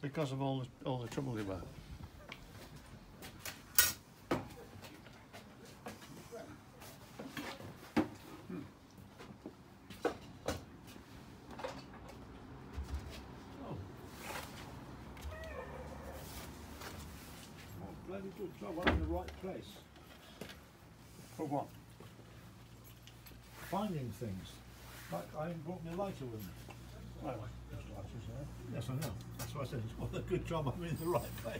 because of all the trouble they were. Good job, I'm in the right place. For what? Finding things. Like I brought my lighter with me. Oh, there's lighters there. Yes, I know. That's why I said, what a good job I'm in the right place.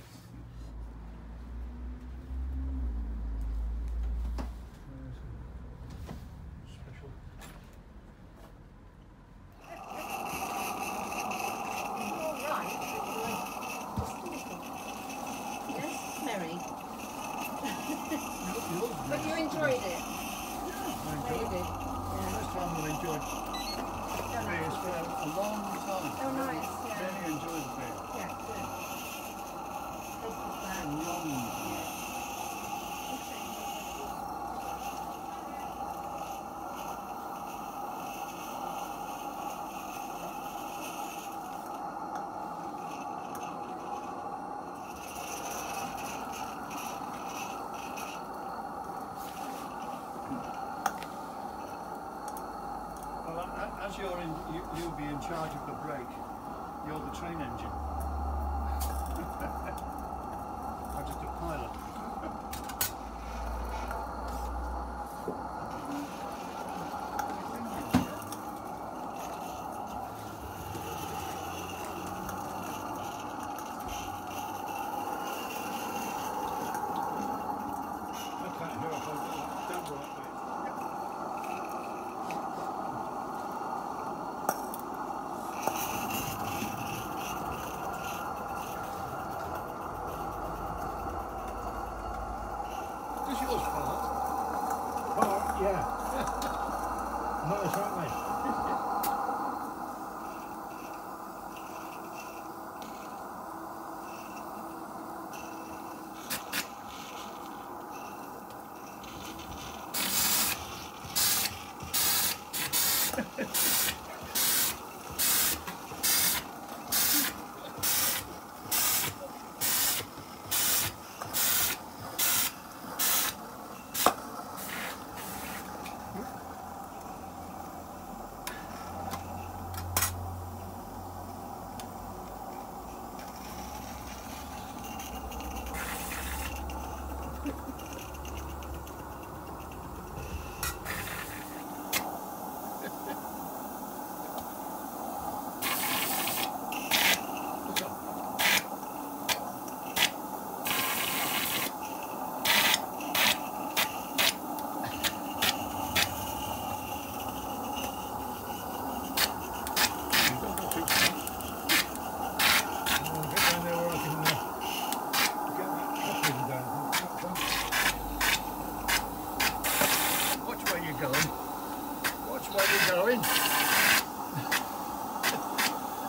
As you're in, you'll be in charge of the brake. You're the train engine. I'm just a pilot.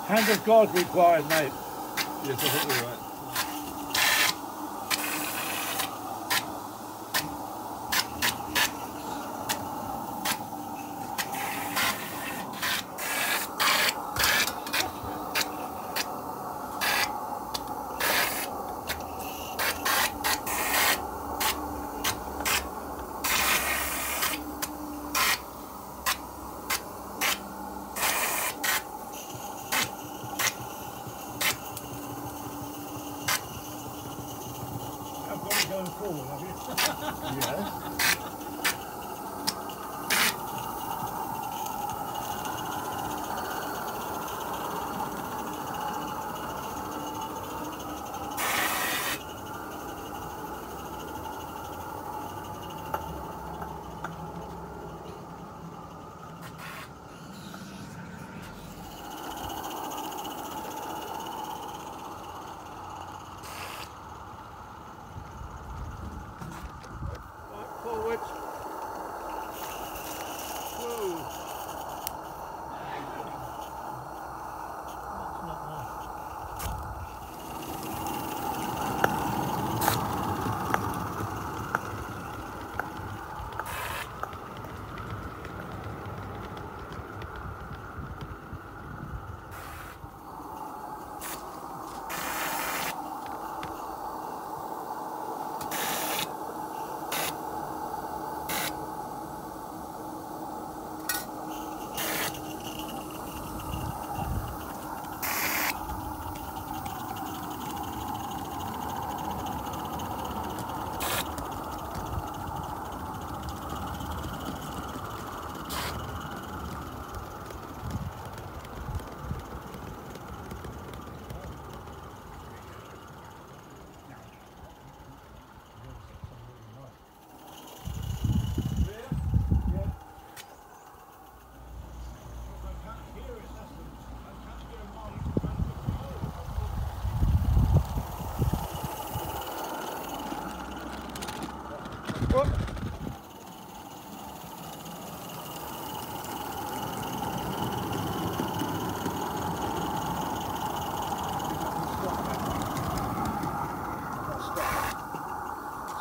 Hand of God required, mate. Yes, I think you're right.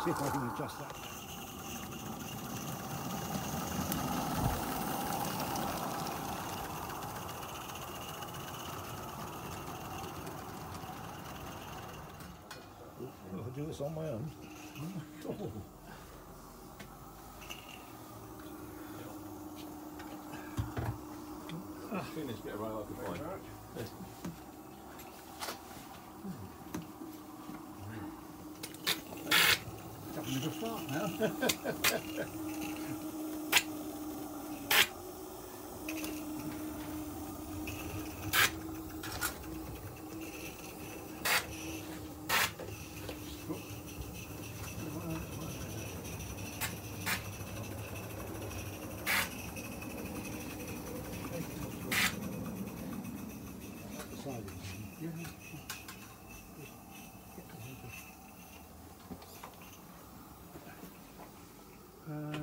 see if I can adjust that. I'll do this on my own. Oh. I think this bit of right off the point. It's having a good start now.